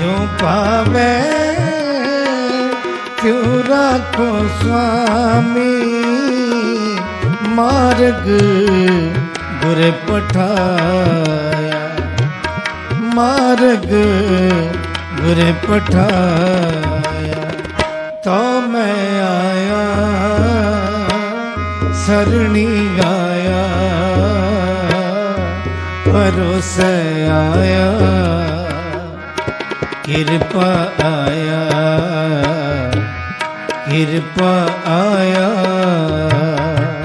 यूं पावे क्यों राखो स्वामी मार्ग गुर पठाया, मार्ग गुर पठाया। तो मैं आया सरणी आया भरोसे आया कृपा आया, कृपा आया।